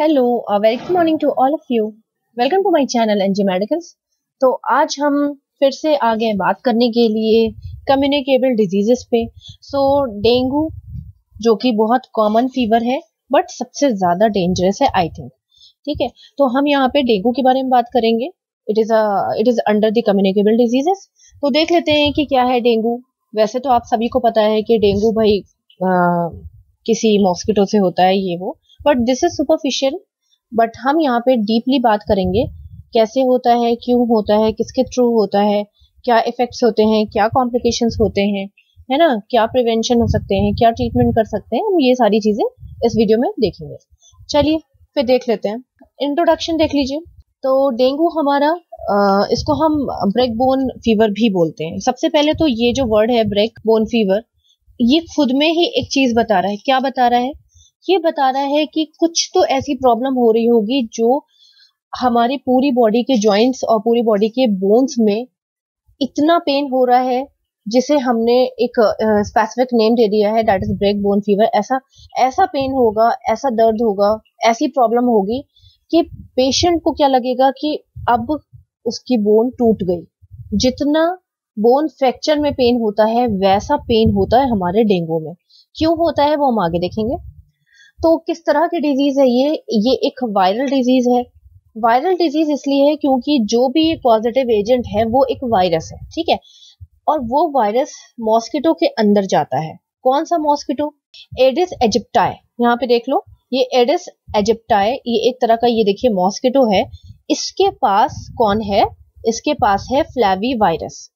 Hello, very good morning to all of you. Welcome to my channel NG Medicals. तो आज हम फिर से आगे बात करने के लिए कम्युनिकेबल डिजीजेस पे। सो डेंगू जो कि बहुत कॉमन फीवर है बट सबसे ज़्यादा डेंजरस है आई थिंक, ठीक है। तो हम यहाँ पे डेंगू के बारे में बात करेंगे। It is under the communicable diseases. तो देख लेते हैं कि क्या है डेंगू। वैसे तो आप सभी को पता है कि डेंगू भाई किसी मॉस्किटो से होता है ये वो, but this is superficial. But हम यहाँ पे डीपली बात करेंगे कैसे होता है, क्यों होता है, किसके थ्रू होता है, क्या इफेक्ट्स होते हैं, क्या कॉम्प्लिकेशंस होते हैं, है ना, क्या प्रिवेंशन हो सकते हैं, क्या ट्रीटमेंट कर सकते हैं, हम ये सारी चीजें इस वीडियो में देखेंगे। चलिए फिर देख लेते हैं। इंट्रोडक्शन देख लीजिए। तो डेंगू हमारा इसको हम ब्रेक बोन फीवर भी बोलते हैं। सबसे पहले तो ये जो वर्ड है ब्रेक बोन फीवर, ये खुद में ही एक चीज बता रहा है। क्या बता रहा है? ये बता रहा है कि कुछ तो ऐसी प्रॉब्लम हो रही होगी जो हमारी पूरी बॉडी के जॉइंट्स और पूरी बॉडी के बोन्स में इतना पेन हो रहा है जिसे हमने एक स्पेसिफिक नेम दे दिया है, that is break bone fever. ऐसा पेन होगा, ऐसा दर्द होगा, ऐसी प्रॉब्लम होगी कि पेशेंट को क्या लगेगा कि अब उसकी बोन टूट गई। जितना बोन फ्रैक्चर में पेन होता है वैसा पेन होता है हमारे डेंगू में। क्यों होता है वो हम आगे देखेंगे। तो किस तरह की डिजीज है ये एक वायरल डिजीज है। वायरल डिजीज इसलिए है क्योंकि जो भी पॉजिटिव एजेंट है वो एक वायरस है, ठीक है। और वो वायरस मॉस्किटो के अंदर जाता है। कौन सा मॉस्किटो? Aedes aegypti. यहाँ पे देख लो, ये एडिस एजिप्टाई, ये एक तरह का, ये देखिए मॉस्किटो है। इसके पास कौन है? इसके पास है फ्लैवी वायरस,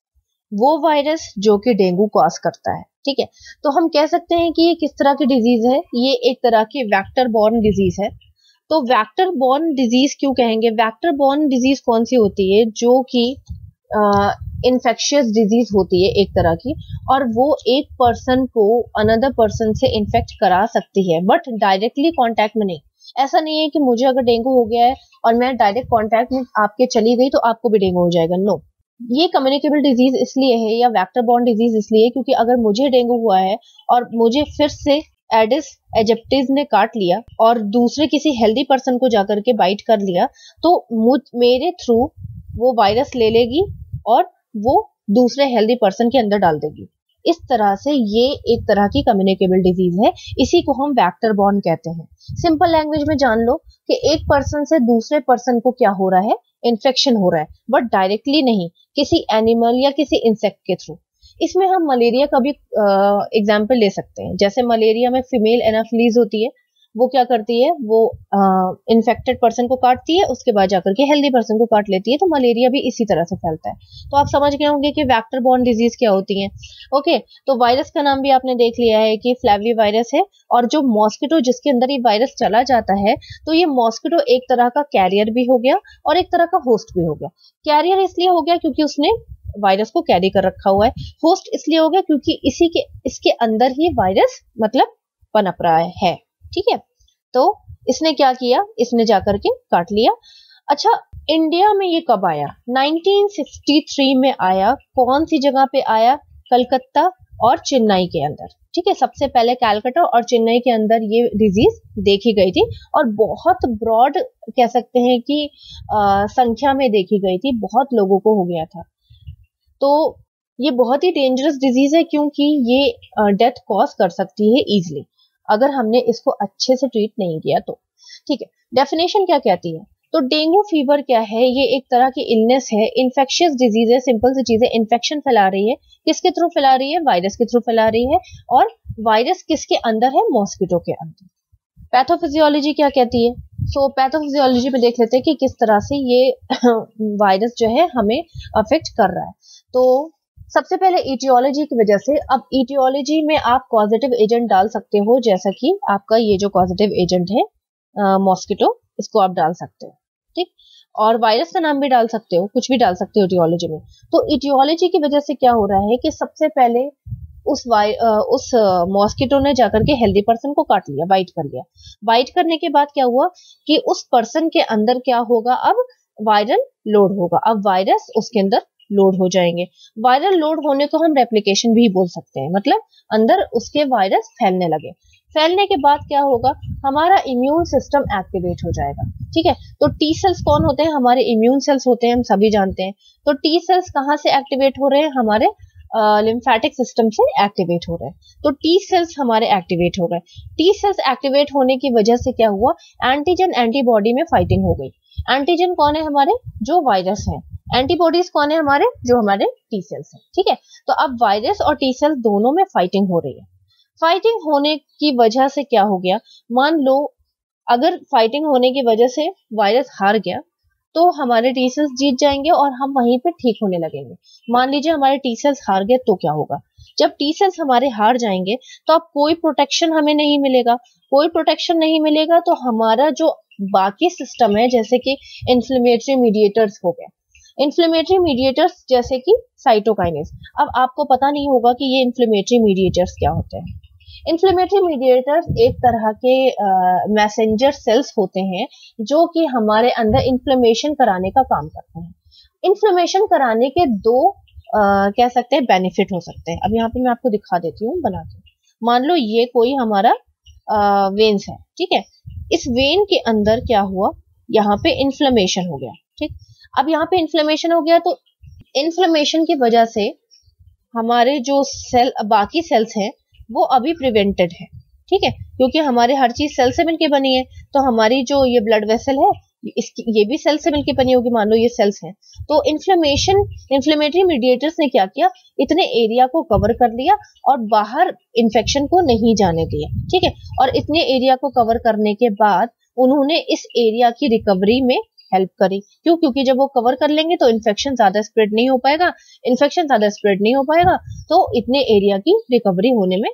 वो वायरस जो कि डेंगू कॉज करता है, ठीक है। तो हम कह सकते हैं कि ये किस तरह की डिजीज है? ये एक तरह की वेक्टर बॉर्न डिजीज है। तो वेक्टर बॉर्न डिजीज क्यों कहेंगे? वेक्टर बॉर्न डिजीज कौन सी होती है? जो कि इंफेक्शियस डिजीज होती है एक तरह की, और वो एक पर्सन को अनदर पर्सन से इन्फेक्ट करा सकती है, बट डायरेक्टली कांटेक्ट में नहीं। ऐसा नहीं है कि मुझे अगर डेंगू हो गया है और मैं डायरेक्ट कांटेक्ट में आपके चली गई तो आपको भी डेंगू हो जाएगा, नो। ये कम्युनिकेबल डिजीज इसलिए है या वेक्टर बॉर्न डिजीज इसलिए क्योंकि अगर मुझे डेंगू हुआ है और मुझे फिर से एडिस एजिप्टिस ने काट लिया और दूसरे किसी हेल्दी पर्सन को जाकर के बाइट कर लिया, तो मेरे थ्रू वो वायरस ले लेगी और वो दूसरे हेल्दी पर्सन के अंदर डाल देगी। इस तरह से ये एक तरह की कम्युनिकेबल डिजीज है। इसी को हम वेक्टर बॉर्न कहते हैं। सिंपल लैंग्वेज में जान लो कि एक पर्सन से दूसरे पर्सन को क्या हो रहा है, इन्फेक्शन हो रहा है, बट डायरेक्टली नहीं, किसी एनिमल या किसी इंसेक्ट के थ्रू। इसमें हम मलेरिया का भी एग्जाम्पल ले सकते हैं। जैसे मलेरिया में फीमेल एनाफिलीज होती है, वो क्या करती है, वो इन्फेक्टेड पर्सन को काटती है, उसके बाद जाकर के हेल्दी पर्सन को काट लेती है। तो मलेरिया भी इसी तरह से फैलता है। तो आप समझ गए होंगे कि वेक्टर बॉर्न डिजीज क्या होती है, ओके। तो वायरस का नाम भी आपने देख लिया है कि फ्लैवी वायरस है, और जो मॉस्किटो जिसके अंदर ये वायरस चला जाता है, तो ये मॉस्किटो एक तरह का कैरियर भी हो गया और एक तरह का होस्ट भी हो गया। कैरियर इसलिए हो गया क्योंकि उसने वायरस को कैरी कर रखा हुआ है, होस्ट इसलिए हो गया क्योंकि इसके अंदर ही वायरस मतलब पनप रहा है, ठीक है। तो इसने क्या किया, इसने जाकर के काट लिया। अच्छा, इंडिया में ये कब आया? 1963 में आया। कौन सी जगह पे आया? कलकत्ता और चेन्नई के अंदर, ठीक है। सबसे पहले कलकत्ता और चेन्नई के अंदर ये डिजीज देखी गई थी और बहुत ब्रॉड कह सकते हैं कि संख्या में देखी गई थी, बहुत लोगों को हो गया था। तो ये बहुत ही डेंजरस डिजीज है क्योंकि ये डेथ कॉज कर सकती है इजिली अगर हमने इसको अच्छे से ट्रीट नहीं किया तो, ठीक है। डेफिनेशन क्या कहती है? तो डेंगू फीवर क्या है? ये एक तरह की इलनेस है, इन्फेक्शियस डिजीज है। सिंपल सी चीज है, इन्फेक्शन फैला रही है। किसके थ्रू फैला रही है? वायरस के थ्रू फैला रही है। और वायरस किसके अंदर है? मॉस्किटो के अंदर। पैथोफिजियोलॉजी क्या कहती है? सो पैथोफिजियोलॉजी में देख लेते हैं कि किस तरह से ये वायरस जो है हमें अफेक्ट कर रहा है। तो सबसे पहले इटियोलॉजी की वजह से। अब इटियोलॉजी में आप पॉजिटिव एजेंट डाल सकते हो, जैसा कि आपका ये जो पॉजिटिव एजेंट है मॉस्किटो, इसको आप डाल सकते हो, ठीक। और वायरस का नाम भी डाल सकते हो, कुछ भी डाल सकते हो इटियोलॉजी में। तो इटियोलॉजी की वजह से क्या हो रहा है कि सबसे पहले उस मॉस्किटो ने जाकर के हेल्दी पर्सन को काट लिया, बाइट कर लिया। बाइट करने के बाद क्या हुआ कि उस पर्सन के अंदर क्या होगा, अब वायरल लोड होगा। अब वायरस उसके अंदर लोड हो जाएंगे। वायरल लोड होने को हम रेप्लिकेशन भी बोल सकते हैं, मतलब अंदर उसके वायरस फैलने लगे। फैलने के बाद क्या होगा, हमारा इम्यून सिस्टम एक्टिवेट हो जाएगा। ठीक है, तो टी सेल्स कौन होते हैं, हमारे इम्यून सेल्स होते हैं, हम सभी जानते हैं। तो टी सेल्स कहाँ से एक्टिवेट हो रहे हैं, हमारे लिम्फेटिक सिस्टम से एक्टिवेट हो रहे हैं। तो टी सेल्स हमारे एक्टिवेट हो गए। टी सेल्स एक्टिवेट होने की वजह से क्या हुआ, एंटीजन एंटीबॉडी में फाइटिंग हो गई। एंटीजन कौन है, हमारे जो वायरस है। एंटीबॉडीज कौन है, हमारे जो हमारे टी सेल्स हैं। ठीक है, तो अब वायरस और टी सेल्स दोनों में फाइटिंग हो रही है। फाइटिंग होने की वजह से क्या हो गया, मान लो अगर फाइटिंग होने की वजह से वायरस हार गया तो हमारे टी सेल्स जीत जाएंगे और हम वहीं पे ठीक होने लगेंगे। मान लीजिए हमारे टी सेल्स हार गए तो क्या होगा, जब टी सेल्स हमारे हार जाएंगे तो अब कोई प्रोटेक्शन हमें नहीं मिलेगा। कोई प्रोटेक्शन नहीं मिलेगा तो हमारा जो बाकी सिस्टम है, जैसे कि इन्फ्लेमेटरी मीडिएटर्स हो गया, इन्फ्लेमेटरी मीडिएटर्स जैसे कि साइटोकाइनेस। अब आपको पता नहीं होगा कि ये इन्फ्लेमेटरी मीडिएटर्स क्या होते हैं। इन्फ्लेमेटरी मीडिएटर्स एक तरह के मैसेंजर सेल्स होते हैं जो कि हमारे अंदर इन्फ्लेमेशन कराने का काम करते हैं। इन्फ्लेमेशन कराने के दो कह सकते हैं बेनिफिट हो सकते हैं। अब यहाँ पे मैं आपको दिखा देती हूँ बना के। मान लो ये कोई हमारा वेन्स है, ठीक है, इस वेन के अंदर क्या हुआ, यहाँ पे इन्फ्लेमेशन हो गया। ठीक, अब यहाँ पे इन्फ्लेमेशन हो गया तो इन्फ्लेमेशन की वजह से हमारे जो सेल बाकी सेल्स हैं वो अभी प्रिवेंटेड है। ठीक है, क्योंकि हमारे हर चीज सेल से मिलके बनी है, तो हमारी जो ये ब्लड वेसल है इसकी ये भी सेल से मिलके बनी होगी। मान लो ये सेल्स हैं, तो इन्फ्लेमेटरी मीडिएटर्स ने क्या किया, इतने एरिया को कवर कर लिया और बाहर इन्फेक्शन को नहीं जाने दिया। ठीक है, और इतने एरिया को कवर करने के बाद उन्होंने इस एरिया की रिकवरी में हेल्प करी। क्यों, क्योंकि जब वो कवर कर लेंगे तो इन्फेक्शन ज्यादा स्प्रेड नहीं हो पाएगा। इन्फेक्शन ज्यादा स्प्रेड नहीं हो पाएगा तो इतने एरिया की रिकवरी होने में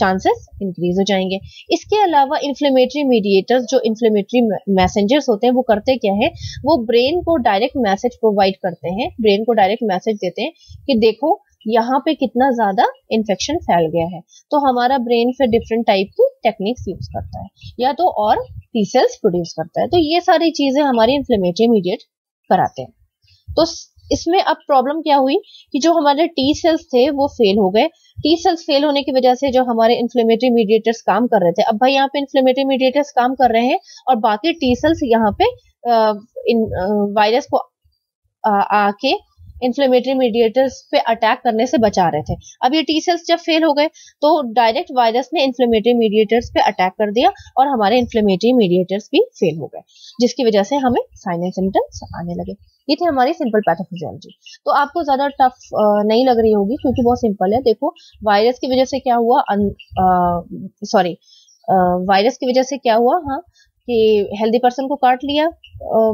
चांसेस इंक्रीज हो जाएंगे। इसके अलावा इन्फ्लेमेटरी मीडिएटर्स जो इन्फ्लेमेटरी मैसेंजर्स होते हैं वो करते क्या है, वो ब्रेन को डायरेक्ट मैसेज प्रोवाइड करते हैं, ब्रेन को डायरेक्ट मैसेज देते हैं कि देखो यहाँ पे कितना ज्यादा इन्फेक्शन फैल गया है। तो हमारा ब्रेन फिर डिफरेंट टाइप की टेक्निक्स यूज करता है या तो और टी सेल्स प्रोड्यूस करता है। तो ये सारी चीजें हमारी इन्फ्लेमेटरी मीडिएट कराते हैं। तो इसमें अब प्रॉब्लम क्या हुई कि जो हमारे टी सेल्स थे वो फेल हो गए। टी सेल्स फेल होने की वजह से जो हमारे इन्फ्लेमेटरी मीडिएटर्स काम कर रहे थे, अब भाई यहाँ पे इन्फ्लेमेटरी मीडिएटर्स काम कर रहे हैं और बाकी टी सेल्स यहाँ पे वायरस को आके इन्फ्लेमेटरी मीडिएटर्स पे अटैक करने से बचा रहे थे। अब ये टी सेल्स जब फेल हो गए तो डायरेक्ट वायरस ने इन्फ्लेमेटरी मीडिएटर्स पे अटैक कर दिया और हमारे इन्फ्लेमेटरी मीडिएटर्स भी फेल हो गए, जिसकी वजह से हमें साइन एंड सिम्टम्स आने लगे। ये थे हमारी सिंपल पैथोफिजियोलॉजी। तो आपको ज्यादा टफ नहीं लग रही होगी क्योंकि बहुत सिंपल है। देखो वायरस की वजह से क्या हुआ, वायरस की वजह से क्या हुआ, हाँ, कि हेल्दी पर्सन को काट लिया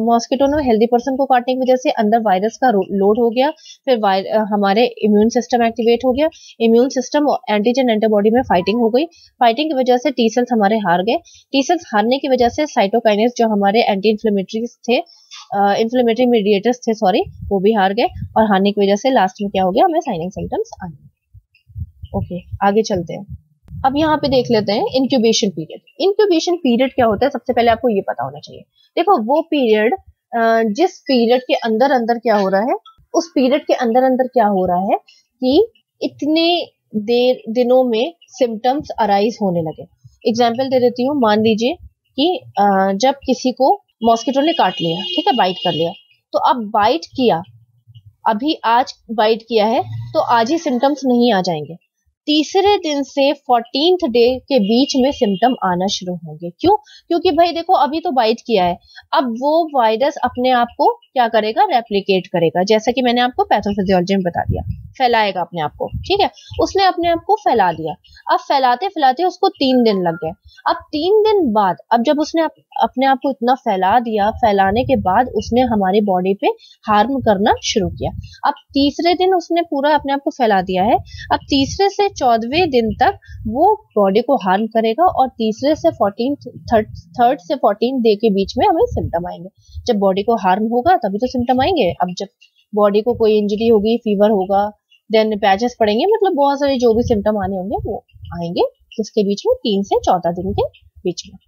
मॉस्किटो ने। हेल्दी पर्सन को काटने की वजह से अंदर वायरस का लोड हो गया, फिर हमारे इम्यून सिस्टम एक्टिवेट हो गया। इम्यून सिस्टम और एंटीजन एंटीबॉडी में फाइटिंग हो गई। फाइटिंग की वजह से टी सेल्स हमारे हार गए। टी सेल्स हारने की वजह से साइटोकाइनेस जो हमारे एंटी इन्फ्लेमेटरीज थे, इन्फ्लेमेटरी मीडिएटर्स थे सॉरी, वो भी हार गए और हारने की वजह से लास्ट में क्या हो गया, हमें साइन एंड सिम्टम्स आने। ओके, आगे चलते हैं। अब यहाँ पे देख लेते हैं इंक्यूबेशन पीरियड। इंक्यूबेशन पीरियड क्या होता है, सबसे पहले आपको ये पता होना चाहिए। देखो वो पीरियड जिस पीरियड के अंदर अंदर क्या हो रहा है, उस पीरियड के अंदर अंदर क्या हो रहा है कि इतने देर दिनों में सिम्टम्स अराइज होने लगे। एग्जाम्पल दे देती हूँ, मान लीजिए कि जब किसी को मॉस्किटो ने काट लिया, ठीक है, बाइट कर लिया, तो अब बाइट किया, अभी आज बाइट किया है तो आज ही सिम्टम्स नहीं आ जाएंगे। तीसरे दिन से 14th डे के बीच में सिम्टम आना शुरू होंगे। क्यों, क्योंकि भाई देखो अभी तो बाइट किया है, अब वो वायरस अपने आप को क्या करेगा, रेप्लिकेट करेगा। जैसा कि मैंने आपको पैथोफिजियोलॉजी में बता दिया, फैलाएगा अपने आप को। ठीक है, उसने अपने आप को फैला दिया। अब फैलाते फैलाते उसको 3 दिन लग गए। अब 3 दिन बाद, अब जब उसने अपने आप को इतना फैला दिया, फैलाने के बाद उसने हमारी बॉडी पे हार्म करना शुरू किया। अब तीसरे दिन उसने पूरा अपने आप को फैला दिया है, अब तीसरे से 14वें दिन तक वो बॉडी को हार्म करेगा और तीसरे से 3rd से 14th डे के बीच में हमें सिम्टम आएंगे। जब बॉडी को हार्म होगा तभी तो सिम्टम आएंगे। अब जब बॉडी को कोई इंजरी होगी, फीवर होगा, देन पैचेस पड़ेंगे, मतलब बहुत सारे जो भी सिम्टम आने होंगे वो आएंगे, जिसके बीच में 3 से 14 दिन के बीच में।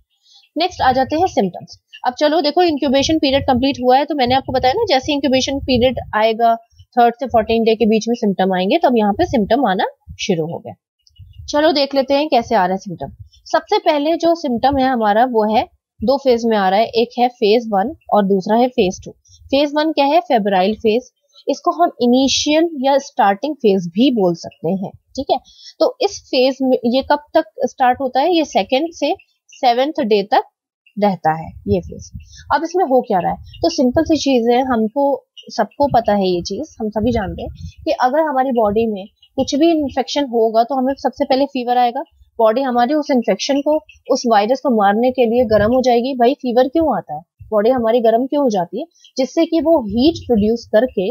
नेक्स्ट आ जाते हैं सिम्टम्स। अब चलो देखो इंक्यूबेशन पीरियड कंप्लीट हुआ है तो मैंने आपको बताया ना, जैसे इंक्यूबेशन पीरियड आएगा 3rd से 14 डे के बीच में सिम्टम आएंगे। तो अब यहाँ पे सिम्टम आना शुरू हो गया। चलो देख लेते हैं कैसे आ रहा है सिम्टम। सबसे पहले जो सिम्टम है हमारा वो है दो फेज में आ रहा है, एक है फेज 1 और दूसरा है फेज 2। फेज 1 क्या है? फेब्राइल फेज, इसको हम इनिशियल या स्टार्टिंग फेज भी बोल सकते हैं, ठीक है। तो इस फेज में ये कब तक स्टार्ट होता है? ये 2nd से 7th डे तक रहता है ये फेज। अब इसमें हो क्या रहा है? तो सिंपल सी चीज है, हमको सबको पता है ये चीज, हम सभी जान रहे हैं कि अगर हमारी बॉडी में कुछ भी इन्फेक्शन होगा तो हमें सबसे पहले फीवर आएगा। बॉडी हमारी उस इन्फेक्शन को, उस वायरस को मारने के लिए गर्म हो जाएगी। भाई फीवर क्यों आता है? बॉडी हमारी गर्म क्यों हो जाती है? जिससे कि वो हीट प्रोड्यूस करके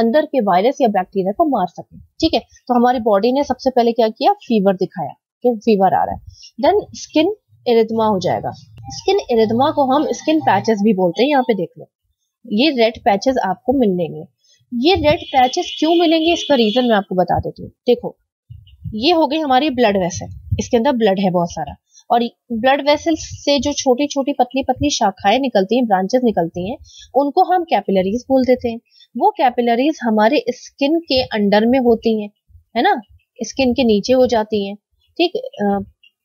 अंदर के वायरस या बैक्टीरिया को मार सके, ठीक है। तो हमारी बॉडी ने सबसे पहले क्या किया? फीवर दिखाया कि फीवर आ रहा है। देन स्किन एरिथमा हो जाएगा। स्किन एरिथमा को हम स्किन पैचेस भी बोलते हैं। यहाँ पे देख लो, ये रेड पैचेस आपको मिलेंगे। ये रेड पैचेस क्यों मिलेंगे, इसका रीजन मैं आपको बता देती हूँ। देखो, ये हो गई हमारी ब्लड वेसल, इसके अंदर ब्लड है बहुत सारा, और ब्लड वेसल से जो छोटी छोटी पतली पतली शाखाएं निकलती हैं, ब्रांचेस निकलती हैं, उनको हम कैपिलरीज बोल देते हैं। वो कैपिलरीज हमारे स्किन के अंडर में होती हैं, है ना, स्किन के नीचे हो जाती हैं, ठीक,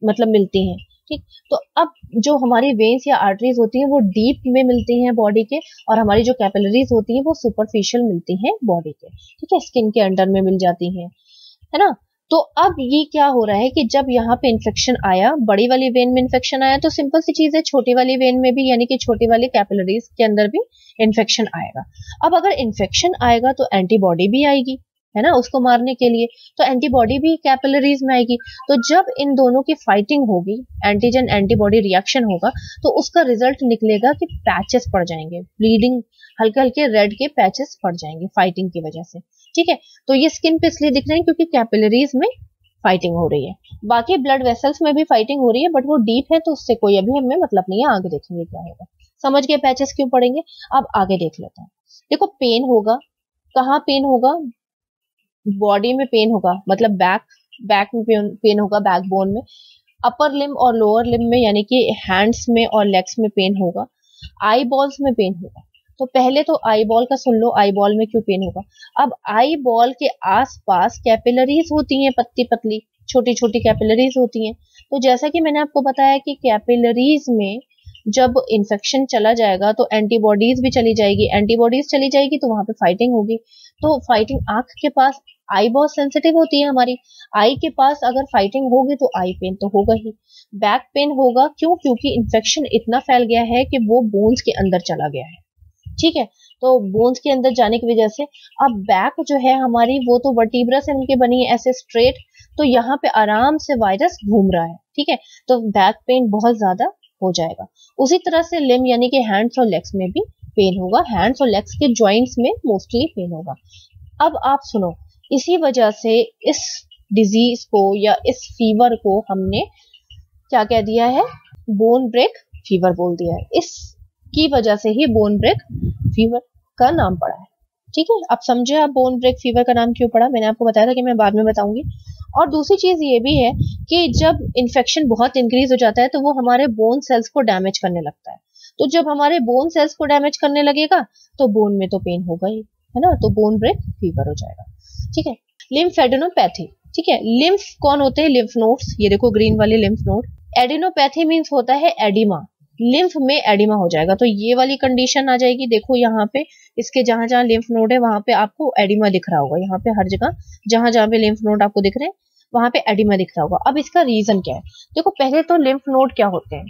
मतलब मिलती हैं, ठीक। तो अब जो हमारी वेन्स या आर्टरीज होती हैं वो डीप में मिलती हैं बॉडी के, और हमारी जो कैपिलरीज होती हैं वो सुपरफिशियल मिलती हैं बॉडी के, ठीक है, स्किन के अंडर में मिल जाती हैं, है ना। तो अब ये क्या हो रहा है कि जब यहाँ पे इन्फेक्शन आया, बड़ी वाली वेन में इन्फेक्शन आया, तो सिंपल सी चीज है, छोटी वाली वेन में भी, यानी कि छोटी वाली कैपिलरीज के अंदर भी इन्फेक्शन आएगा। अब अगर इन्फेक्शन आएगा तो एंटीबॉडी भी आएगी, है ना, उसको मारने के लिए, तो एंटीबॉडी भी कैपिलरीज में आएगी। तो जब इन दोनों की फाइटिंग होगी, एंटीजन एंटीबॉडी रिएक्शन होगा, तो उसका रिजल्ट निकलेगा कि पैचेस पड़ जाएंगे, ब्लीडिंग, हल्के हल्के रेड के पैचेस पड़ जाएंगे फाइटिंग की वजह से, ठीक है। तो ये स्किन पे इसलिए दिख रहे हैं क्योंकि कैपिलरीज में फाइटिंग हो रही है। बाकी ब्लड वेसल्स में भी फाइटिंग हो रही है, बट वो डीप है तो उससे कोई अभी हमें मतलब नहीं है, आगे देखेंगे क्या होगा। समझ गए पैचेस क्यों पड़ेंगे? अब आगे देख लेते हैं। देखो, पेन होगा, कहाँ पेन होगा? बॉडी में पेन होगा, मतलब बैक में पेन होगा, बैकबोन में, अपर लिम्ब और लोअर लिम्ब में, यानी कि हैंड्स में और लेग्स में पेन होगा, आई बॉल्स में पेन होगा। तो पहले तो आई बॉल का सुन लो, आई बॉल में क्यों पेन होगा। अब आई बॉल के आसपास कैपिलरीज होती हैं, पतली पतली छोटी छोटी कैपिलरीज होती हैं। तो जैसा कि मैंने आपको बताया कि कैपिलरीज में जब इन्फेक्शन चला जाएगा तो एंटीबॉडीज भी चली जाएगी, एंटीबॉडीज चली जाएगी तो वहां पे फाइटिंग होगी। तो फाइटिंग आंख के पास, आई बहुत सेंसिटिव होती है हमारी, आई के पास अगर फाइटिंग होगी तो आई पेन तो होगा ही। बैक पेन होगा, क्यों? क्योंकि इन्फेक्शन इतना फैल गया है कि वो बोन्स के अंदर चला गया है, ठीक है। तो बोन्स के अंदर जाने की वजह से अब बैक जो है हमारी, वो तो वर्टीब्रा से उनके बनी है ऐसे स्ट्रेट, तो यहाँ पे आराम से वायरस घूम रहा है, ठीक है। तो बैक पेन बहुत ज्यादा हो जाएगा। उसी तरह से लिम्ब यानी कि हैंड्स और लेग्स में भी पेन होगा, हैंड्स और लेग्स के ज्वाइंट्स में मोस्टली पेन होगा। अब आप सुनो, इसी वजह से इस डिजीज को या इस फीवर को हमने क्या कह दिया है? बोन ब्रेक फीवर बोल दिया है। इसकी वजह से ही बोन ब्रेक फीवर का नाम पड़ा है, ठीक है। अब समझे आप बोन ब्रेक फीवर का नाम क्यों पड़ा? मैंने आपको बताया था कि मैं बाद में बताऊंगी। और दूसरी चीज ये भी है कि जब इन्फेक्शन बहुत इंक्रीज हो जाता है तो वो हमारे बोन सेल्स को डैमेज करने लगता है। तो जब हमारे बोन सेल्स को डैमेज करने लगेगा तो बोन में तो पेन होगा ही, है ना, तो बोन ब्रेक फीवर हो जाएगा, ठीक है। लिम्फेडेनोपैथी, ठीक है। लिम्फ कौन होते हैं? लिम्फ नोड्स, ये देखो ग्रीन वाले लिम्फ नोड। एडेनोपैथी मींस होता है एडिमा, लिम्फ में एडिमा हो जाएगा। तो ये वाली कंडीशन आ जाएगी, देखो यहाँ पे इसके जहां जहां लिम्फ नोड है वहां पे आपको एडिमा दिख रहा होगा, यहाँ पे हर जगह जहां जहां पे लिम्फ नोड आपको दिख रहे हैं वहां पे एडिमा दिख रहा होगा। अब इसका रीजन क्या है? देखो, पहले तो लिम्फ नोड क्या होते हैं?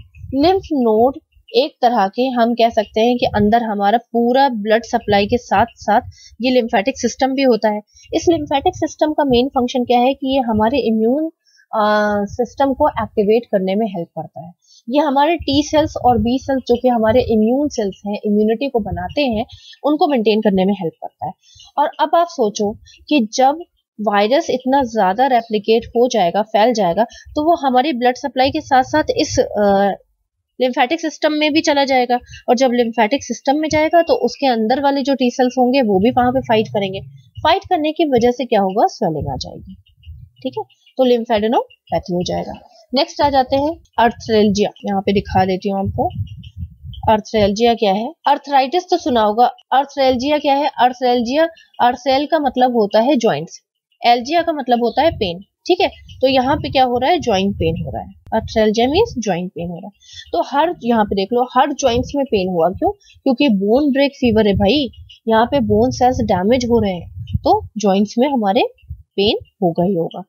लिम्फ नोड एक तरह के हम कह सकते हैं कि अंदर हमारा पूरा ब्लड सप्लाई के साथ साथ ये लिम्फेटिक सिस्टम भी होता है। इस लिम्फेटिक सिस्टम का मेन फंक्शन क्या है कि ये हमारे इम्यून सिस्टम को एक्टिवेट करने में हेल्प करता है। ये हमारे टी सेल्स और बी सेल्स जो कि हमारे इम्यून सेल्स हैं, इम्यूनिटी को बनाते हैं, उनको मेंटेन करने में हेल्प करता है। और अब आप सोचो कि जब वायरस इतना ज्यादा रेप्लिकेट हो जाएगा, फैल जाएगा, तो वो हमारी ब्लड सप्लाई के साथ साथ इस लिम्फेटिक सिस्टम में भी चला जाएगा। और जब लिम्फेटिक सिस्टम में जाएगा तो उसके अंदर वाले जो टी सेल्स होंगे वो भी वहां पे फाइट करेंगे। फाइट करने की वजह से क्या होगा? स्वेलिंग आ जाएगी, ठीक है। तो लिम्फेडेनोपैथी हो जाएगा। नेक्स्ट आ जाते हैं अर्थ्रेल्जिया। यहाँ पे दिखा देती हूँ आपको अर्थ्रेल्जिया क्या है। अर्थराइटिस तो सुना होगा, अर्थ्रेल्जिया क्या है? अर्थ्रेल्जिया, अर्थसेल का मतलब होता है ज्वाइंट्स, एल्जिया का मतलब होता है पेन, ठीक है। तो यहाँ पे क्या हो रहा है, ज्वाइंट पेन हो रहा है, अर्थ्रैल्जिया मींस ज्वाइंट पेन हो रहा है। तो हर यहाँ पे देख लो हर ज्वाइंट्स में पेन हुआ, क्यों? क्योंकि बोन ब्रेक फीवर है भाई, यहाँ पे बोन सेल्स डैमेज हो रहे हैं तो ज्वाइंट्स में हमारे पेन होगा ही होगा।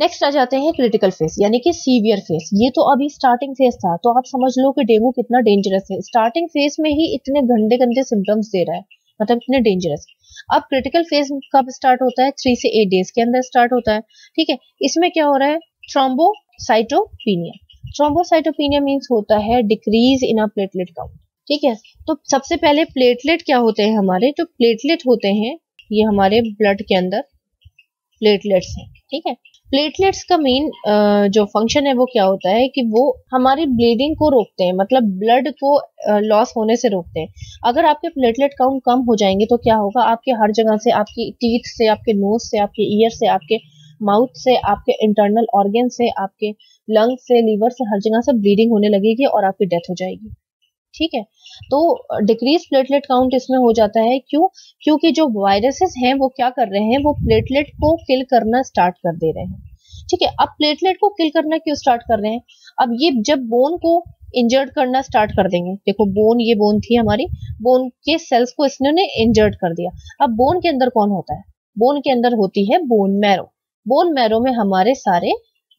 नेक्स्ट आ जाते हैं क्रिटिकल फेस यानी कि सीवियर फेस। ये तो अभी स्टार्टिंग फेस था तो आप समझ लो कि डेंगू कितना डेंजरस है, स्टार्टिंग फेस में ही इतने गंदे गंदे सिम्टम्स दे रहा है, मतलब इतने डेंजरस। अब क्रिटिकल फेस कब स्टार्ट होता है? 3 से 8 डेज के अंदर स्टार्ट होता है, ठीक है। इसमें क्या हो रहा है, थ्रोम्बोसाइटोपीनिया। थ्रोम्बोसाइटोपीनिया मीन्स होता है decrease in a platelet count, ठीक है। तो सबसे पहले प्लेटलेट क्या होते हैं हमारे, जो प्लेटलेट होते हैं ये हमारे ब्लड के अंदर प्लेटलेट्स हैं, ठीक है। प्लेटलेट्स का मेन जो फंक्शन है वो क्या होता है कि वो हमारी ब्लीडिंग को रोकते हैं, मतलब ब्लड को लॉस होने से रोकते हैं। अगर आपके प्लेटलेट काउंट कम हो जाएंगे तो क्या होगा, आपके हर जगह से, आपकी टीथ से, आपके नोज से, आपके ईयर से, आपके माउथ से, आपके इंटरनल ऑर्गन से, आपके लंग से, लीवर से, हर जगह से ब्लीडिंग होने लगेगी और आपकी डेथ हो जाएगी, ठीक है। तो डिक्रीज प्लेटलेट काउंट इसमें हो जाता है, क्यों? क्योंकि जो वायरसेस हैं वो क्या कर रहे हैं, वो प्लेटलेट को किल करना स्टार्ट कर दे रहे हैं, ठीक है। अब प्लेटलेट को किल करना क्यों स्टार्ट कर रहे हैं, अब ये जब बोन को इंजर्ड करना स्टार्ट कर देंगे, देखो बोन, ये बोन थी हमारी, बोन के सेल्स को इसने इंजर्ड कर दिया। अब बोन के अंदर कौन होता है, बोन के अंदर होती है बोन मैरो। बोन मैरो में हमारे सारे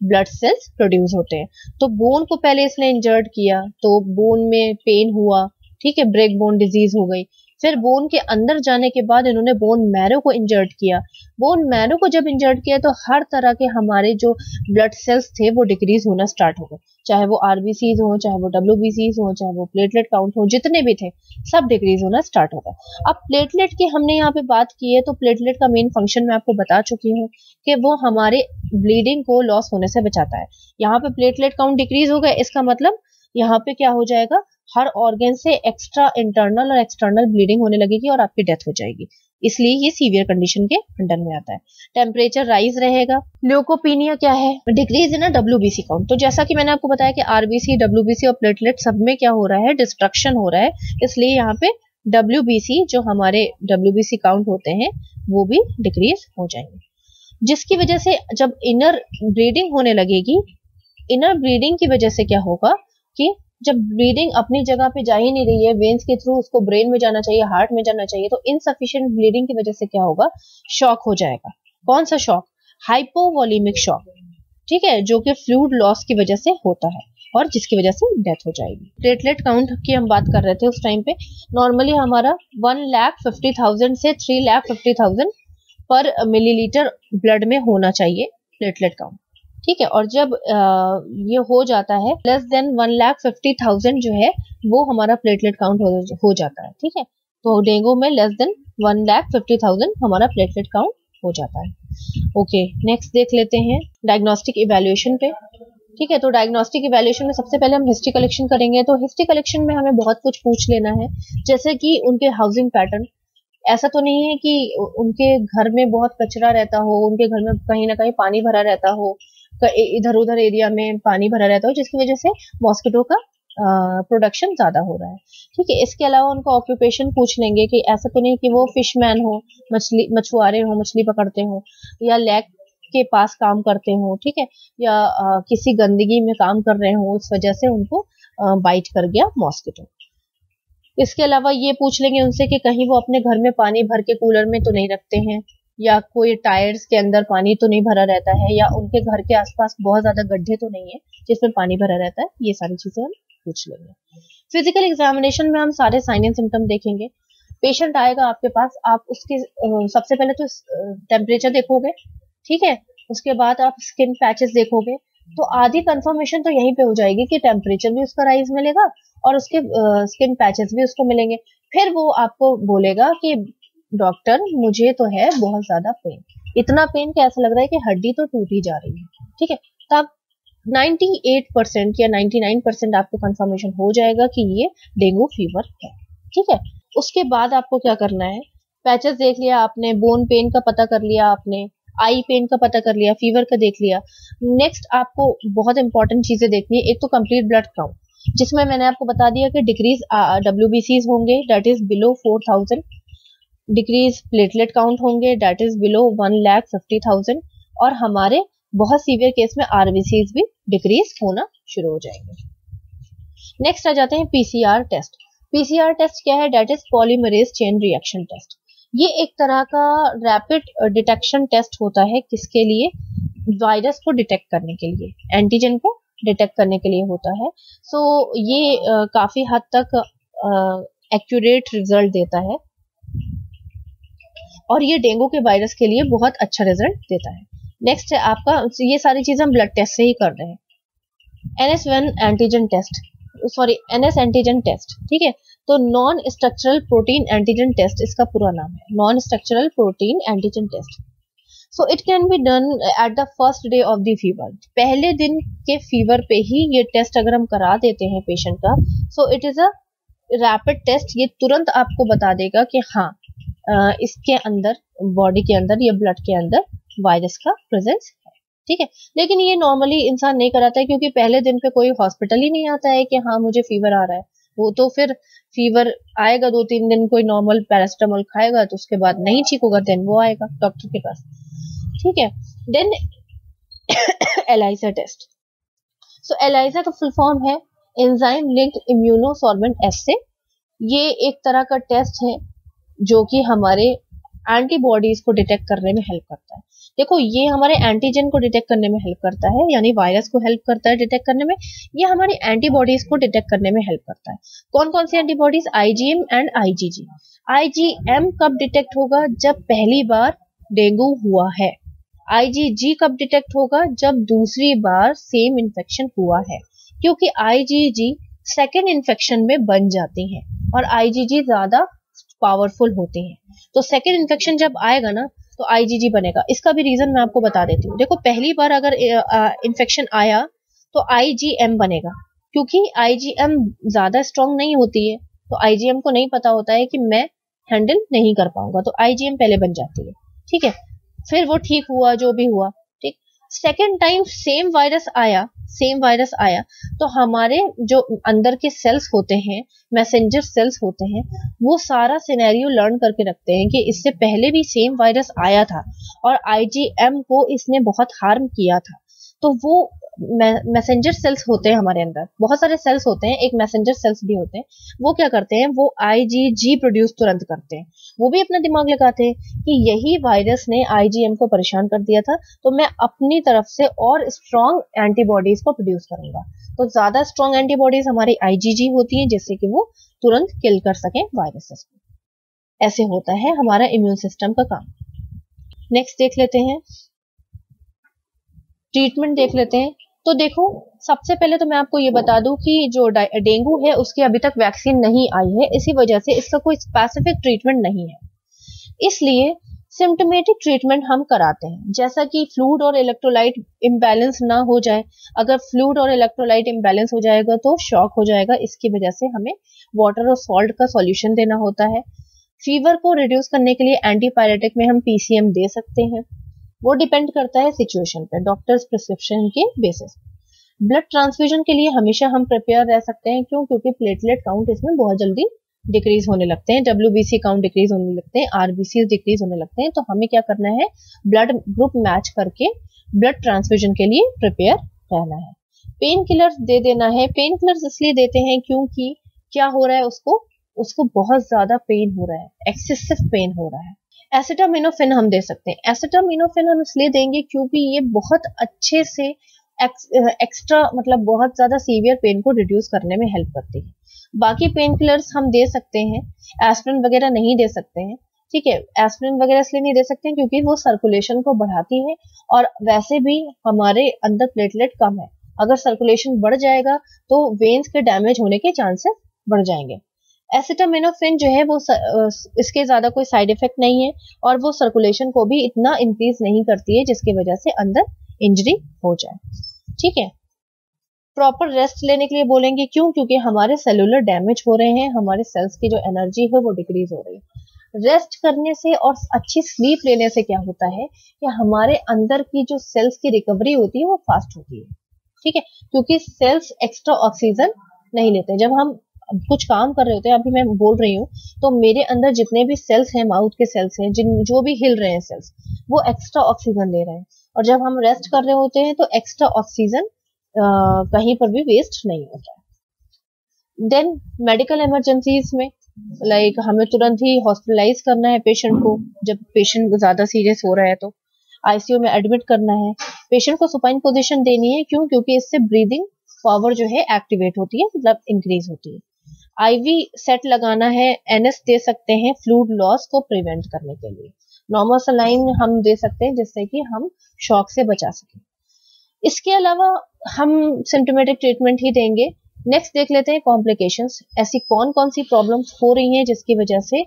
ब्लड सेल्स प्रोड्यूस होते हैं। तो बोन को पहले इसने इंजर्ड किया तो बोन में पेन हुआ, ठीक है, ब्रेक बोन डिजीज हो गई। फिर बोन के अंदर जाने के बाद इन्होंने बोन मैरो को इंजर्ड किया। बोन मैरो को जब इंजर्ड किया तो हर तरह के हमारे जो ब्लड सेल्स थे वो डिक्रीज होना स्टार्ट हो गए, चाहे वो आरबीसीज हो, चाहे वो डब्ल्यूबीसीज हो, चाहे वो प्लेटलेट काउंट हो, जितने भी थे सब डिक्रीज होना स्टार्ट हो गए। अब प्लेटलेट की हमने यहाँ पे बात की है तो प्लेटलेट का मेन फंक्शन मैं आपको बता चुकी हूँ कि वो हमारे ब्लीडिंग को लॉस होने से बचाता है। यहाँ पे प्लेटलेट काउंट डिक्रीज हो गए, इसका मतलब यहाँ पे क्या हो जाएगा, हर ऑर्गन से एक्स्ट्रा इंटरनल और एक्सटर्नल ब्लीडिंग होने लगेगी और आपकी डेथ हो जाएगी, इसलिए ये सीवियर कंडीशन के अंडर में आता है। टेम्परेचर राइज रहेगा। ल्यूकोपीनिया क्या है, डिक्रीज इन डब्ल्यूबीसी काउंट। तो जैसा कि मैंने आपको बताया कि आरबीसी, डब्ल्यूबीसी और प्लेटलेट सब में क्या हो रहा है, डिस्ट्रक्शन हो रहा है, इसलिए यहाँ पे डब्ल्यूबीसी, जो हमारे डब्ल्यूबीसी काउंट होते हैं वो भी डिक्रीज हो जाएंगे, जिसकी वजह से जब इनर ब्लीडिंग होने लगेगी, इनर ब्लीडिंग की वजह से क्या होगा कि जब ब्लीडिंग अपनी जगह पे जा ही नहीं रही है, वेन्स के थ्रू उसको ब्रेन में जाना चाहिए, हार्ट में जाना चाहिए, तो इनसफिशिएंट ब्लीडिंग की वजह से क्या होगा, शॉक हो जाएगा। कौन सा शॉक, हाइपोवोलेमिक शॉक, ठीक है, जो कि फ्लूइड लॉस की वजह से होता है और जिसकी वजह से डेथ हो जाएगी। प्लेटलेट काउंट की हम बात कर रहे थे उस टाइम पे, नॉर्मली हमारा 1,50,000 से 3,50,000 पर मिलीलीटर ब्लड में होना चाहिए प्लेटलेट काउंट, ठीक है। और जब ये हो जाता है लेस देन 1,50,000 जो है वो हमारा प्लेटलेट काउंट हो जाता है, ठीक है। तो डेंगू में लेस देन 1,50,000 हमारा प्लेटलेट काउंट हो जाता है। ओके, नेक्स्ट देख लेते हैं डायग्नोस्टिक इवैल्यूएशन पे, ठीक है। तो डायग्नोस्टिक इवैल्यूएशन में सबसे पहले हम हिस्ट्री कलेक्शन करेंगे। तो हिस्ट्री कलेक्शन में हमें बहुत कुछ पूछ लेना है, जैसे कि उनके हाउसिंग पैटर्न। ऐसा तो नहीं है कि उनके घर में बहुत कचरा रहता हो, उनके घर में कहीं ना कहीं पानी भरा रहता हो, इधर उधर एरिया में पानी भरा रहता हो, जिसकी वजह से मॉस्किटो का प्रोडक्शन ज्यादा हो रहा है, ठीक है। इसके अलावा उनका ऑक्यूपेशन पूछ लेंगे कि ऐसा तो नहीं कि वो फिशमैन हो, मछुआरे हो, मछली पकड़ते हो, या लैक के पास काम करते हो, ठीक है, या किसी गंदगी में काम कर रहे हो, उस वजह से उनको बाइट कर गया मॉस्किटो। इसके अलावा ये पूछ लेंगे उनसे कि कहीं वो अपने घर में पानी भर के कूलर में तो नहीं रखते हैं, या कोई टायर्स के अंदर पानी तो नहीं भरा रहता है, या उनके घर के आसपास बहुत ज्यादा गड्ढे तो नहीं है जिसमें पानी भरा रहता है। ये सारी चीजें हम पूछ लेंगे। फिजिकल एग्जामिनेशन में हम सारे साइन एंड सिम्टम देखेंगे। पेशेंट आएगा आपके पास, आप उसके सबसे पहले तो टेम्परेचर देखोगे, ठीक है, उसके बाद आप स्किन पैचेस देखोगे। तो आधी कंफर्मेशन तो यहीं पे हो जाएगी कि टेम्परेचर भी उसका राइज मिलेगा और उसके स्किन पैचेस भी उसको मिलेंगे। फिर वो आपको बोलेगा कि डॉक्टर मुझे तो है बहुत ज्यादा पेन, इतना पेन कि ऐसा लग रहा है कि हड्डी तो टूटी जा रही है, ठीक है। तब 98% या 99% आपको कंफर्मेशन हो जाएगा कि ये डेंगू फीवर है, ठीक है। उसके बाद आपको क्या करना है, पैचेस देख लिया आपने, बोन पेन का पता कर लिया आपने, आई पेन का पता कर लिया, फीवर का देख लिया। नेक्स्ट आपको बहुत इंपॉर्टेंट चीजें देखनी है। एक तो कंप्लीट ब्लड काउंट, जिसमें मैंने आपको बता दिया कि डिक्रीज डब्ल्यूबीसीज होंगे, that is below 4,000, decrease platelet count होंगे, डेट इज बिलो 1,50,000, और हमारे बहुत सीवियर केस में आरबीसीज भी डिक्रीज होना शुरू हो जाएंगे। नेक्स्ट आ जाते हैं पीसीआर टेस्ट। पीसीआर टेस्ट क्या है? That is polymerase chain reaction test. ये एक तरह का रैपिड डिटेक्शन टेस्ट होता है, किसके लिए? वायरस को डिटेक्ट करने के लिए, एंटीजन को डिटेक्ट करने के लिए होता है। सो ये काफी हद तक एक्यूरेट रिजल्ट देता है और ये डेंगू के वायरस के लिए बहुत अच्छा रिजल्ट देता है। नेक्स्ट है आपका, ये सारी चीजें हम ब्लड टेस्ट से ही कर रहे हैं, एनएस एंटीजन टेस्ट, ठीक है। तो non structural protein antigen test इसका पूरा नाम है, non structural protein antigen test. So it can be done at the first day of the fever. पहले दिन के फीवर पे ही ये टेस्ट अगर हम करा देते हैं पेशेंट का, so it is a rapid test. ये तुरंत आपको बता देगा कि हाँ इसके अंदर, बॉडी के अंदर या ब्लड के अंदर वायरस का प्रेजेंस है, ठीक है। लेकिन ये नॉर्मली इंसान नहीं कराता है क्योंकि पहले दिन पे कोई हॉस्पिटल ही नहीं आता है कि हाँ मुझे फीवर आ रहा है। वो तो फिर फीवर आएगा 2-3 दिन, कोई नॉर्मल पैरासिटामोल खाएगा तो उसके बाद नहीं ठीक होगा, देन वो आएगा डॉक्टर के पास, ठीक है। Then ELISA test. So ELISA का फुल फॉर्म है एंजाइम लिंक्ड इम्यूनोसॉर्बेंट एस्से। ये एक तरह का टेस्ट है जो कि हमारे एंटीबॉडीज को डिटेक्ट करने में हेल्प करता है। देखो ये हमारे एंटीजन को डिटेक्ट करने में हेल्प करता है, यानी वायरस को हेल्प करता है डिटेक्ट करने में, ये हमारी एंटीबॉडीज को डिटेक्ट करने में हेल्प करता है। कौन कौन सी antibodies? IgM and IgG. IgM कब डिटेक्ट होगा? जब पहली बार डेंगू हुआ है। आईजीजी कब डिटेक्ट होगा? जब दूसरी बार सेम इन्फेक्शन हुआ है, क्योंकि आईजीजी सेकेंड इन्फेक्शन में बन जाती है और आईजीजी ज्यादा पावरफुल होते हैं। तो सेकेंड इन्फेक्शन जब आएगा ना तो आईजीजी बनेगा। इसका भी रीजन मैं आपको बता देती हूँ। देखो पहली बार अगर इन्फेक्शन आया तो आईजीएम बनेगा, क्योंकि आईजीएम ज्यादा स्ट्रांग नहीं होती है, तो आईजीएम को नहीं पता होता है कि मैं हैंडल नहीं कर पाऊंगा, तो आईजीएम पहले बन जाती है, ठीक है। फिर वो ठीक हुआ जो भी हुआ, ठीक। सेकेंड टाइम सेम वायरस आया तो हमारे जो अंदर के सेल्स होते हैं, मैसेंजर सेल्स होते हैं, वो सारा सिनेरियो लर्न करके रखते हैं कि इससे पहले भी सेम वायरस आया था और आईजीएम को इसने बहुत हार्म किया था। तो वो मैसेंजर सेल्स होते हैं हमारे अंदर, बहुत सारे सेल्स होते हैं, एक मैसेंजर सेल्स भी होते हैं। वो क्या करते हैं? वो आईजीजी प्रोड्यूस तुरंत करते हैं। वो भी अपना दिमाग लगाते हैं कि यही वायरस ने आईजीएम को परेशान कर दिया था, तो मैं अपनी तरफ से और स्ट्रांग एंटीबॉडीज को प्रोड्यूस करूंगा। तो ज्यादा स्ट्रांग एंटीबॉडीज हमारी आईजीजी होती है, जिससे कि वो तुरंत किल कर सके वायरसेस को। ऐसे होता है हमारा इम्यून सिस्टम का काम। नेक्स्ट देख लेते हैं, ट्रीटमेंट देख लेते हैं। तो देखो सबसे पहले तो मैं आपको ये बता दूं कि जो डेंगू है उसकी अभी तक वैक्सीन नहीं आई है, इसी वजह से इसका कोई स्पेसिफिक ट्रीटमेंट नहीं है, इसलिए सिम्टोमेटिक ट्रीटमेंट हम कराते हैं, जैसा कि फ्लूइड और इलेक्ट्रोलाइट इम्बैलेंस ना हो जाए। अगर फ्लूइड और इलेक्ट्रोलाइट इम्बैलेंस हो जाएगा तो शॉक हो जाएगा, इसकी वजह से हमें वाटर और सॉल्ट का सॉल्यूशन देना होता है। फीवर को रिड्यूस करने के लिए एंटीपायरेटिक में हम पीसीएम दे सकते हैं, वो डिपेंड करता है सिचुएशन पे, डॉक्टर्स प्रिस्क्रिप्शन के बेसिस। ब्लड ट्रांसफ्यूजन के लिए हमेशा हम प्रिपेयर रह सकते हैं, क्यों? क्योंकि प्लेटलेट काउंट इसमें बहुत जल्दी डिक्रीज होने लगते हैं, डब्ल्यूबीसी काउंट डिक्रीज होने लगते हैं, आरबीसी डिक्रीज होने लगते हैं। तो हमें क्या करना है? ब्लड ग्रुप मैच करके ब्लड ट्रांसफ्यूजन के लिए प्रिपेयर रहना है। पेन किलर्स दे देना है। पेन किलर्स इसलिए देते हैं क्योंकि क्या हो रहा है, उसको बहुत ज्यादा पेन हो रहा है, एक्सेसिव पेन हो रहा है। एसिटामिनोफेन हम दे सकते हैं। एसिटामिनोफेन हम इसलिए देंगे क्योंकि ये बहुत अच्छे से एक्स्ट्रा मतलब बहुत ज्यादा सीवियर पेन को रिड्यूस करने में हेल्प करती है। बाकी पेन किलर्स हम दे सकते हैं, एस्पिरिन वगैरह नहीं दे सकते हैं, ठीक है। एस्पिरिन वगैरह इसलिए नहीं दे सकते हैं क्योंकि वो सर्कुलेशन को बढ़ाती है और वैसे भी हमारे अंदर प्लेटलेट कम है, अगर सर्कुलेशन बढ़ जाएगा तो वेन्स के डैमेज होने के चांसेस बढ़ जाएंगे। एसिटामिनोफेन जो है वो इसके ज्यादा कोई साइड इफेक्ट नहीं है और वो सर्कुलेशन को भी इतना इंक्रीज नहीं करती है जिसकी वजह से अंदर इंजरी हो जाए, ठीक है। प्रॉपर रेस्ट लेने के लिए बोलेंगे, क्यों? क्योंकि हमारे सेलुलर डैमेज हो रहे हैं, हमारे सेल्स की जो एनर्जी है वो डिक्रीज हो रही है। रेस्ट करने से और अच्छी स्लीप लेने से क्या होता है कि हमारे अंदर की जो सेल्स की रिकवरी होती है वो फास्ट होती है, ठीक है, क्योंकि सेल्स एक्स्ट्रा ऑक्सीजन नहीं लेते। जब हम कुछ काम कर रहे होते हैं, अभी मैं बोल रही हूँ तो मेरे अंदर जितने भी सेल्स हैं, माउथ के सेल्स हैं, जो भी हिल रहे हैं सेल्स, वो एक्स्ट्रा ऑक्सीजन ले रहे हैं और जब हम रेस्ट कर रहे होते हैं तो एक्स्ट्रा ऑक्सीजन कहीं पर भी वेस्ट नहीं होता है। देन मेडिकल इमरजेंसीज में लाइक हमें तुरंत ही हॉस्पिटलाइज करना है पेशेंट को, जब पेशेंट ज्यादा सीरियस हो रहा है तो आईसीयू में एडमिट करना है, पेशेंट को सुपाइन पोजीशन देनी है। क्यों? क्योंकि इससे ब्रीदिंग पावर जो है एक्टिवेट होती है, मतलब इंक्रीज होती है। आईवी सेट लगाना है, एनएस दे सकते हैं फ्लूइड लॉस को प्रिवेंट करने के लिए, नॉर्मोसलाइन हम दे सकते हैं जिससे कि हम शॉक से बचा सकें। इसके अलावा हम सिम्टोमेटिक ट्रीटमेंट ही देंगे। नेक्स्ट देख लेते हैं कॉम्प्लिकेशंस, ऐसी कौन कौन सी प्रॉब्लम्स हो रही हैं जिसकी वजह से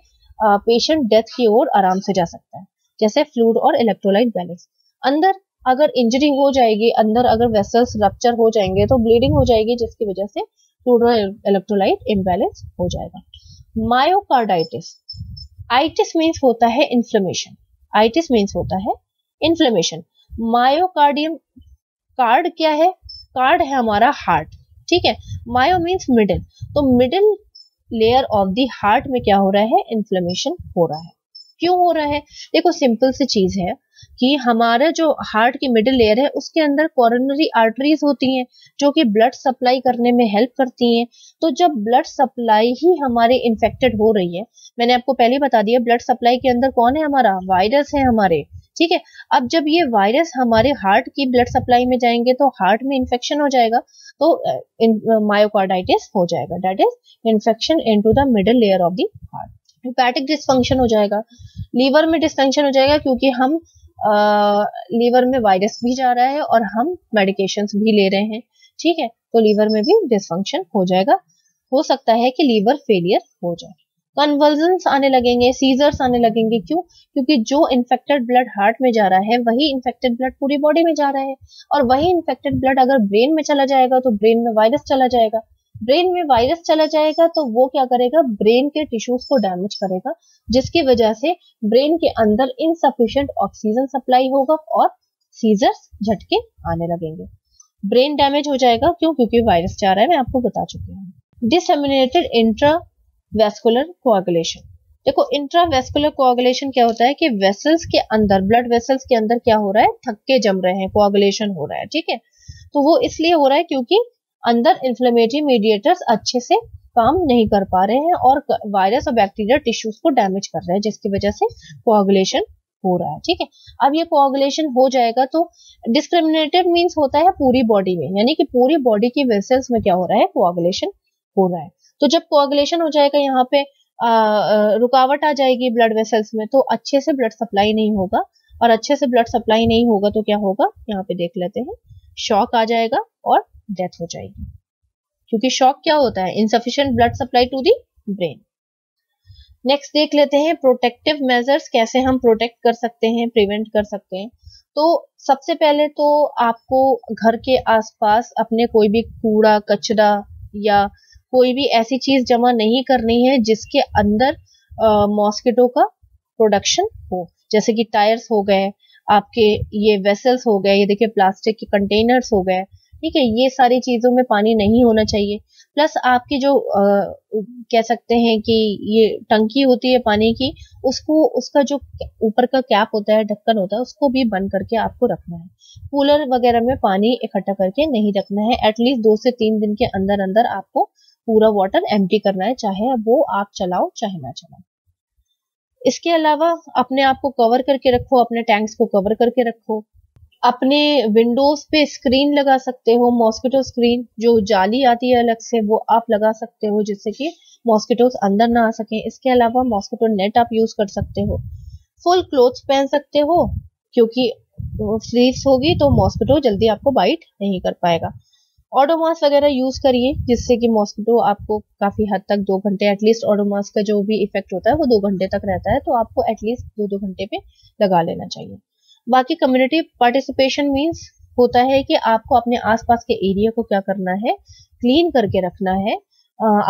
पेशेंट डेथ की ओर आराम से जा सकता है, जैसे फ्लूइड और इलेक्ट्रोलाइट बैलेंस। अंदर अगर इंजरी हो जाएगी, अंदर अगर वेसल्स रप्चर हो जाएंगे तो ब्लीडिंग हो जाएगी, जिसकी वजह से फ्लूइड और इलेक्ट्रोलाइट इम्बैलेंस हो जाएगा। मायोकार्डाइटिस, आइटिस मीन्स होता है इन्फ्लेमेशन, आइटिस मीन्स होता है इन्फ्लेमेशन। मायोकार्डियम, कार्ड क्या है? कार्ड है हमारा हार्ट, ठीक है। मायो मीन्स मिडिल, तो middle layer of the heart में क्या हो रहा है? इन्फ्लेमेशन हो रहा है। क्यों हो रहा है? देखो सिंपल सी चीज है कि हमारा जो हार्ट की मिडिल लेयर है उसके अंदर कोरोनरी आर्टरीज होती हैं जो कि ब्लड सप्लाई करने में हेल्प करती हैं। तो जब ब्लड सप्लाई ही हमारे इन्फेक्टेड हो रही है, मैंने आपको पहले बता दिया ब्लड सप्लाई के अंदर कौन है हमारा? वायरस है हमारे, ठीक है। अब जब ये वायरस हमारे हार्ट की ब्लड सप्लाई में जाएंगे तो हार्ट में इन्फेक्शन हो जाएगा, तो मायोकार्डाइटिस हो जाएगा, that is infection into the middle layer of the heart. Hepatic dysfunction हो जाएगा, लीवर में डिसफंक्शन हो जाएगा, क्योंकि हम लीवर में वायरस भी जा रहा है और हम मेडिकेशंस भी ले रहे हैं, ठीक है। तो लीवर में भी डिसफंक्शन हो जाएगा, हो सकता है कि लीवर फेलियर हो जाए। कन्वल्जन्स आने लगेंगे, सीजर्स आने लगेंगे। क्यों? क्योंकि जो इन्फेक्टेड ब्लड हार्ट में जा रहा है वही इन्फेक्टेड ब्लड पूरी बॉडी में जा रहा है, और वही इन्फेक्टेड ब्लड अगर ब्रेन में चला जाएगा तो ब्रेन में वायरस चला जाएगा, ब्रेन में वायरस चला जाएगा तो वो क्या करेगा? ब्रेन के टिश्यूज को डैमेज करेगा, जिसकी वजह से ब्रेन के अंदर इनसफिशिएंट ऑक्सीजन सप्लाई होगा और सीजर्स झटके आने लगेंगे, ब्रेन डैमेज हो जाएगा। क्यों? क्योंकि वायरस जा रहा है, मैं आपको बता चुकी हूँ। डिसएमिनेटेड इंट्रावेस्कुलर कोआगुलेशन, देखो इंट्रावेस्कुलर कोआगुलेशन क्या होता है कि वेसल्स के अंदर, ब्लड वेसल्स के अंदर क्या हो रहा है? थक्के जम रहे हैं, कोआगुलेशन हो रहा है, ठीक है। तो वो इसलिए हो रहा है क्योंकि अंदर इन्फ्लेमेटरी मीडिएटर्स अच्छे से काम नहीं कर पा रहे हैं और वायरस और बैक्टीरिया टिश्यूज को डैमेज कर रहे हैं, जिसकी वजह से कोआगुलेशन हो रहा है, ठीक है। अब ये कोआगुलेशन हो जाएगा तो डिस्क्रिमिनेटेड मींस होता है पूरी बॉडी में, यानी कि पूरी बॉडी की वेसल्स में क्या हो रहा है? कोआगुलेशन हो रहा है। तो जब कोआगुलेशन हो जाएगा यहाँ पे रुकावट आ जाएगी ब्लड वेसल्स में, तो अच्छे से ब्लड सप्लाई नहीं होगा, और अच्छे से ब्लड सप्लाई नहीं होगा तो क्या होगा? यहाँ पे देख लेते हैं, शॉक आ जाएगा और डेथ हो जाएगी, क्योंकि शॉक क्या होता है? Insufficient blood supply to the brain. Next देख लेते हैं प्रोटेक्टिव मेजर्स, कैसे हम प्रोटेक्ट कर सकते हैं, प्रिवेंट कर सकते हैं। तो सबसे पहले तो आपको घर के आसपास अपने कोई भी कूड़ा कचरा या कोई भी ऐसी चीज जमा नहीं करनी है जिसके अंदर मॉस्किटो का प्रोडक्शन हो, जैसे कि टायर्स हो गए आपके, ये वेसल्स हो गए, ये देखिए प्लास्टिक के कंटेनर्स हो गए, ठीक है। ये सारी चीजों में पानी नहीं होना चाहिए। प्लस आपकी जो कह सकते हैं कि ये टंकी होती है पानी की, उसको, उसका जो ऊपर का कैप होता है, ढक्कन होता है, उसको भी बंद करके आपको रखना है। कूलर वगैरह में पानी इकट्ठा करके नहीं रखना है। एटलीस्ट 2 से 3 दिन के अंदर अंदर आपको पूरा वाटर एम्प्टी करना है, चाहे वो आप चलाओ चाहे ना चलाओ। इसके अलावा अपने आप को कवर करके रखो, अपने टैंक्स को कवर करके रखो। अपने विंडोज पे स्क्रीन लगा सकते हो, मॉस्किटो स्क्रीन, जो जाली आती है अलग से, वो आप लगा सकते हो जिससे कि मॉस्किटोज अंदर ना आ सके। इसके अलावा मॉस्किटो नेट आप यूज कर सकते हो। फुल क्लोथ्स पहन सकते हो, क्योंकि स्लीव्स होगी तो मॉस्किटो जल्दी आपको बाइट नहीं कर पाएगा। ऑडोमास वगैरह यूज करिए जिससे कि मॉस्किटो आपको काफी हद तक 2 घंटे एटलीस्ट, ऑडोमास का जो भी इफेक्ट होता है वो 2 घंटे तक रहता है, तो आपको एटलीस्ट 2-2 घंटे पे लगा लेना चाहिए। बाकी कम्युनिटी पार्टिसिपेशन मींस होता है कि आपको अपने आसपास के एरिया को क्या करना है? क्लीन करके रखना है।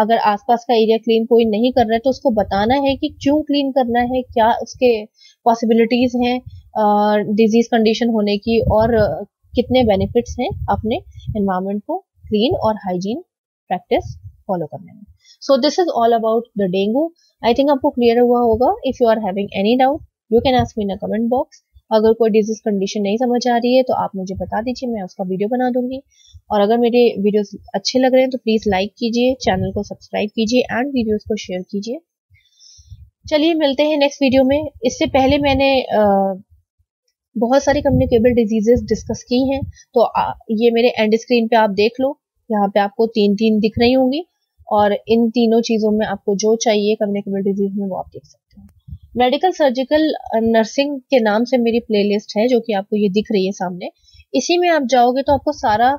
अगर आसपास का एरिया क्लीन कोई नहीं कर रहा है तो उसको बताना है कि क्यों क्लीन करना है, क्या उसके पॉसिबिलिटीज हैं डिजीज कंडीशन होने की, और कितने बेनिफिट्स हैं अपने एनवायरमेंट को क्लीन और हाइजीन प्रैक्टिस फॉलो करने में। So this is all about the dengue. I think आपको क्लियर हुआ होगा। If you are having any doubt you can ask me in a comment box. अगर कोई डिजीज कंडीशन नहीं समझ आ रही है तो आप मुझे बता दीजिए, मैं उसका वीडियो बना दूंगी। और अगर मेरे वीडियोस अच्छे लग रहे हैं तो प्लीज लाइक कीजिए, चैनल को सब्सक्राइब कीजिए एंड वीडियोस को शेयर कीजिए। चलिए मिलते हैं नेक्स्ट वीडियो में। इससे पहले मैंने बहुत सारी कम्युनिकेबल डिजीजेस डिस्कस की हैं, तो ये मेरे एंड स्क्रीन पे आप देख लो, यहाँ पे आपको तीन दिख रही होंगी और इन तीनों चीजों में आपको जो चाहिए कम्युनिकेबल डिजीज में वो आप देख सकते हैं। मेडिकल सर्जिकल नर्सिंग के नाम से मेरी प्लेलिस्ट है जो कि आपको ये दिख रही है सामने, इसी में आप जाओगे तो आपको सारा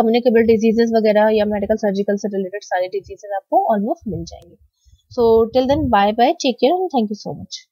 कम्युनिकेबल डिजीजेस वगैरह या मेडिकल सर्जिकल से रिलेटेड सारे डिजीजेस आपको ऑलमोस्ट मिल जाएंगे। So till then, bye bye, take care, and thank you so much.